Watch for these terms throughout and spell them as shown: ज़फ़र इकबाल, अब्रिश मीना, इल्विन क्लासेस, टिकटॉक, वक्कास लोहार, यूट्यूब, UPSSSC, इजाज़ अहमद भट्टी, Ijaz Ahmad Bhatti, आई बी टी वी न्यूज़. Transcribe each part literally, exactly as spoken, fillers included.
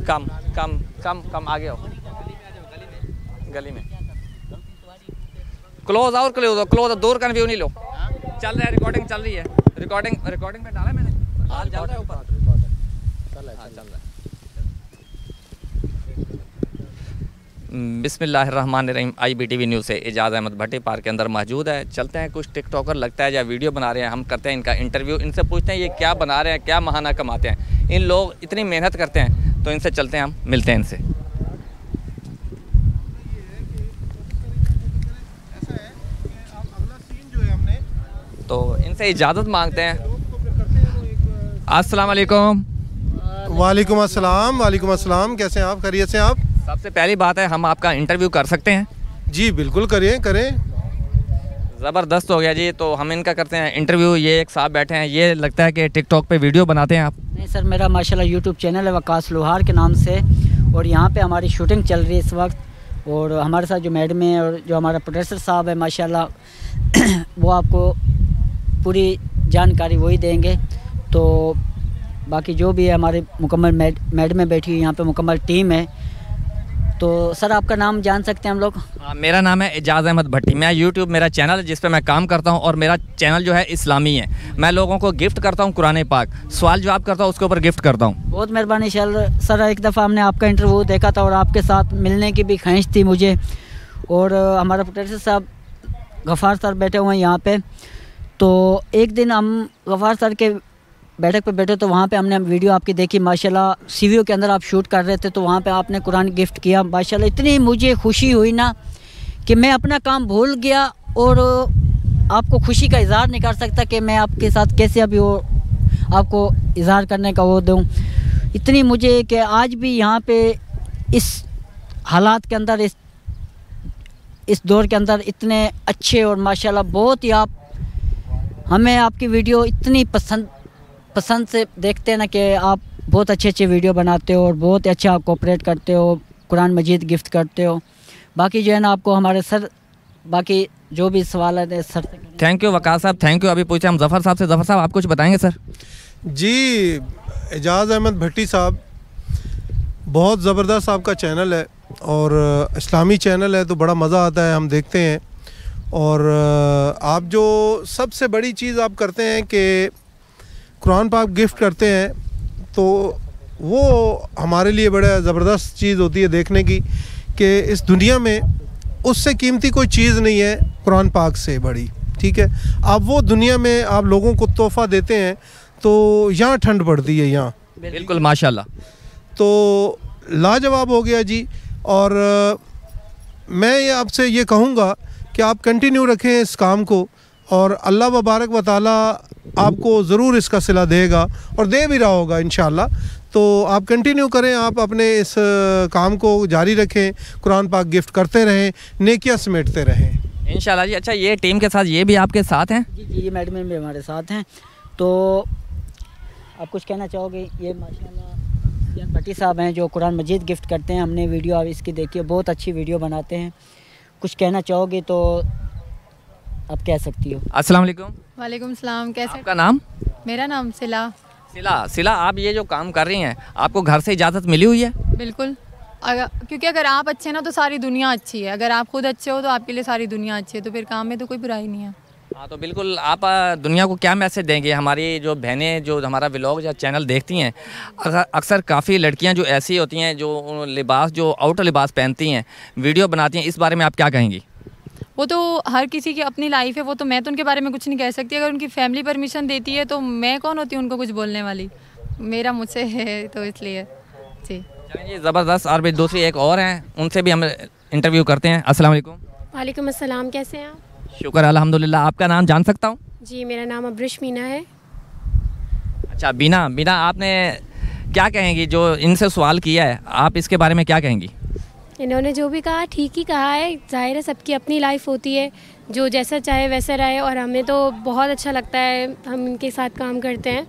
कम कम कम कम आगे हो, गली में क्लोज और क्लोज हो, क्लोज दूर का व्यू नहीं लो। चल रहा है, रिकॉर्डिंग चल रही है, रिकॉर्डिंग रिकॉर्डिंग में डाला मैंने, हाल चल रहा है ऊपर, चल रहा है चल रहा है। बिस्मिल्लाहिर्रहमानिर्रहीम, आई बी टी वी न्यूज़ से इजाज़ अहमद भट्टी पार्क के अंदर मौजूद है। चलते हैं, कुछ टिकटॉकर लगता है या वीडियो बना रहे हैं, हम करते हैं इनका इंटरव्यू, इनसे पूछते हैं ये क्या बना रहे हैं, क्या महाना कमाते हैं, इन लोग इतनी मेहनत करते हैं, तो इनसे चलते हैं, हम मिलते हैं इनसे। तो इनसे इजाज़त मांगते हैं। अस्सलाम वालेकुम। वालेकुम अस्सलाम, वालेकुम अस्सलाम। कैसे हैं आप, खैरियत से आप? सबसे पहली बात है, हम आपका इंटरव्यू कर सकते हैं? जी बिल्कुल, करिए करें। ज़बरदस्त हो गया जी, तो हम इनका करते हैं इंटरव्यू। ये एक साहब बैठे हैं, ये लगता है कि टिकटॉक पे वीडियो बनाते हैं आप? नहीं सर, मेरा माशाल्लाह यूट्यूब चैनल है वक्कास लोहार के नाम से, और यहाँ पे हमारी शूटिंग चल रही है इस वक्त, और हमारे साथ जो मैडम है और जो हमारा प्रोड्यूसर साहब है माशाल्लाह, वो आपको पूरी जानकारी वही देंगे। तो बाकी जो भी है हमारे मुकम्मल मैडमें बैठी हुई यहाँ पर, मुकम्मल टीम है। तो सर आपका नाम जान सकते हैं हम लोग? आ, मेरा नाम है इजाज़ अहमद भट्टी, मैं यूट्यूब मेरा चैनल है जिस पर मैं काम करता हूं, और मेरा चैनल जो है इस्लामी है, मैं लोगों को गिफ्ट करता हूं कुरान पाक, सवाल जवाब करता हूं, उसके ऊपर गिफ्ट करता हूं। बहुत मेहरबानी सर, एक दफ़ा हमने आपका इंटरव्यू देखा था और आपके साथ मिलने की भी ख्वाहिश थी मुझे, और हमारा प्रोड्यूसर साहब गफ़ार सर बैठे हुए हैं यहाँ पर। तो एक दिन हम गफ़ार सर के बैठक पर बैठे, तो वहाँ पे हमने वीडियो आपकी देखी माशाल्लाह, सीवीओ के अंदर आप शूट कर रहे थे, तो वहाँ पे आपने कुरान गिफ्ट किया माशाल्लाह। इतनी मुझे खुशी हुई ना कि मैं अपना काम भूल गया, और आपको खुशी का इजहार नहीं कर सकता कि मैं आपके साथ कैसे अभी वो आपको इजहार करने का वो दूँ। इतनी मुझे कि आज भी यहाँ पर इस हालात के अंदर, इस इस दौर के अंदर इतने अच्छे, और माशाल्लाह बहुत ही आप हमें आपकी वीडियो इतनी पसंद पसंद से देखते हैं ना कि आप बहुत अच्छे अच्छे वीडियो बनाते हो, और बहुत अच्छा आप कोऑपरेट करते हो, कुरान मजीद गिफ्ट करते हो। बाकी जो है ना आपको हमारे सर, बाकी जो भी सवाल है सर। थैंक यू वक्कास साहब, थैंक यू। अभी पूछे हम जफ़र साहब से, जफ़र साहब आप कुछ बताएंगे सर? जी, इजाज़ अहमद भट्टी साहब, बहुत ज़बरदस्त आपका चैनल है, और इस्लामी चैनल है तो बड़ा मज़ा आता है, हम देखते हैं। और आप जो सबसे बड़ी चीज़ आप करते हैं कि कुरान पाक गिफ्ट करते हैं, तो वो हमारे लिए बड़ा ज़बरदस्त चीज़ होती है देखने की, कि इस दुनिया में उससे कीमती कोई चीज़ नहीं है कुरान पाक से बड़ी। ठीक है, आप वो दुनिया में आप लोगों को तोहफ़ा देते हैं, तो यहाँ ठंड पड़ती है, यहाँ बिल्कुल माशाल्लाह, तो लाजवाब हो गया जी। और मैं आपसे ये कहूँगा कि आप कंटिन्यू रखें इस काम को, और अल्लाह वबारक व तआला आपको ज़रूर इसका सिला देगा, और दे भी रहा होगा इंशाल्लाह। तो आप कंटिन्यू करें, आप अपने इस काम को जारी रखें, कुरान पाक गिफ्ट करते रहें, नेकियां समेटते रहें इंशाल्लाह जी। अच्छा, ये टीम के साथ, ये भी आपके साथ हैं? जी जी, ये मैडम भी हमारे साथ हैं। तो आप कुछ कहना चाहोगे? ये माशाल्लाह भट्टी साहब हैं जो कुरान मजीद गिफ्ट करते हैं, हमने वीडियो आप इसकी देखी है, बहुत अच्छी वीडियो बनाते हैं, कुछ कहना चाहोगे तो आप कह सकती हो। अस्सलाम वालेकुम। वालेकुम सलाम। कैसे आपका नाम? मेरा नाम सिला। सिला सिला आप ये जो काम कर रही हैं, आपको घर से इजाज़त मिली हुई है? बिल्कुल, अगर, क्योंकि अगर आप अच्छे हैं ना तो सारी दुनिया अच्छी है, अगर आप खुद अच्छे हो तो आपके लिए सारी दुनिया अच्छी है, तो फिर काम में तो कोई बुराई नहीं है। हाँ, तो बिल्कुल। आप दुनिया को क्या मैसेज देंगे? हमारी जो बहनें जो हमारा व्लॉग या चैनल देखती हैं, अक्सर काफ़ी लड़कियां जो ऐसी होती हैं जो लिबास जो आउटर लिबास पहनती हैं, वीडियो बनाती हैं, इस बारे में आप क्या कहेंगी? वो तो हर किसी की अपनी लाइफ है, वो तो मैं तो उनके बारे में कुछ नहीं कह सकती, अगर उनकी फैमिली परमिशन देती है तो मैं कौन होती हूँ उनको कुछ बोलने वाली, मेरा मुझसे है तो इसलिए जी। चलिए ज़बरदस्त। और भी दूसरी एक और हैं, उनसे भी हम इंटरव्यू करते हैं। अस्सलाम वालेकुम। वालेकुम अस्सलाम, कैसे हैं आप? शुक्र अल्हम्दुलिल्लाह। आपका नाम जान सकता हूँ? जी, मेरा नाम अब्रिश मीना है। अच्छा बीना, बीना आपने क्या कहेंगी जो इनसे सवाल किया है, आप इसके बारे में क्या कहेंगी? इन्होंने जो भी कहा ठीक ही कहा है, जाहिर है सबकी अपनी लाइफ होती है, जो जैसा चाहे वैसा रहे, और हमें तो बहुत अच्छा लगता है, हम इनके साथ काम करते हैं,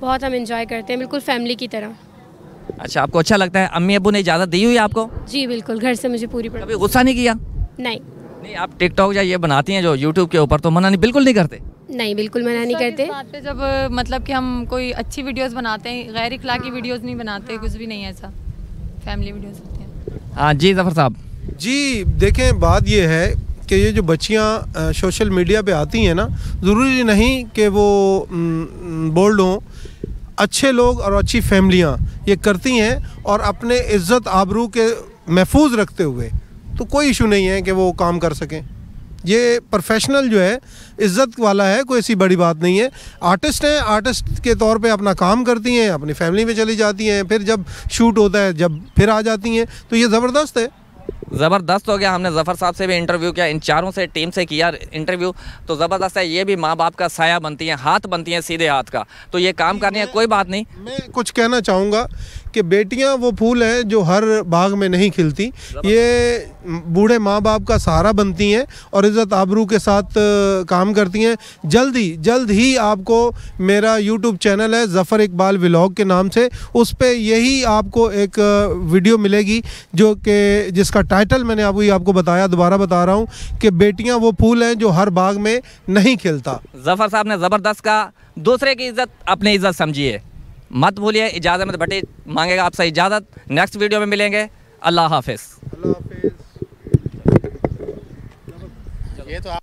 बहुत हम एंजॉय करते हैं, बिल्कुल फैमिली की तरह। अच्छा, आपको अच्छा लगता है? अम्मी अबू ने इजाज़त दी हुई है आपको? जी बिल्कुल, घर से मुझे पूरी। कभी गुस्सा नहीं किया? नहीं नहीं। आप टिकटॉक या ये बनाती हैं जो यूट्यूब के ऊपर, तो मना नहीं, बिल्कुल नहीं करते? नहीं, बिल्कुल मना नहीं करते। बात पे जब मतलब कि हम कोई अच्छी वीडियोज़ बनाते हैं, गैर इखलाकी वीडियोज़ नहीं बनाते, कुछ भी नहीं ऐसा। फैमिली वीडियोस होते हैं। हाँ जी जफर साहब जी, देखें बात ये है कि ये जो बच्चियाँ सोशल मीडिया पे आती हैं ना, ज़रूरी नहीं कि वो बोल्ड हों, अच्छे लोग और अच्छी फैमिलियाँ ये करती हैं और अपने इज्जत आबरू के महफूज रखते हुए, तो कोई इशू नहीं है कि वो काम कर सकें। ये प्रोफेशनल जो है इज़्ज़त वाला है, कोई ऐसी बड़ी बात नहीं है। आर्टिस्ट हैं, आर्टिस्ट के तौर पे अपना काम करती हैं, अपनी फैमिली में चली जाती हैं, फिर जब शूट होता है जब फिर आ जाती हैं, तो ये ज़बरदस्त है। ज़बरदस्त हो गया। हमने ज़फ़र साहब से भी इंटरव्यू किया, इन चारों से टीम से किया इंटरव्यू, तो ज़बरदस्त है। ये भी माँ बाप का साया बनती हैं, हाथ बनती हैं, सीधे हाथ का, तो ये काम करनी है, कोई बात नहीं। मैं कुछ कहना चाहूँगा कि बेटियाँ वो फूल हैं जो हर बाग में नहीं खिलती, ये बूढ़े माँ बाप का सहारा बनती हैं और इज़्ज़त आबरू के साथ काम करती हैं। जल्द ही जल्द ही आपको मेरा यूट्यूब चैनल है ज़फ़र इकबाल व्लॉग के नाम से, उस पर यही आपको एक वीडियो मिलेगी जो कि जिसका टाइटल मैंने अभी आपको बताया, दोबारा बता रहा हूँ कि बेटियाँ वो फूल हैं जो हर बाग में नहीं खिलता। ज़फ़र साहब ने ज़बरदस्त कहा, दूसरे की इज़्ज़त अपनी इज़्ज़त समझिए। मत भूलिए, इजाज़ अहमद भट्टी मांगेगा आपसे इजाज़त। नेक्स्ट वीडियो में मिलेंगे। अल्लाह हाफिज़।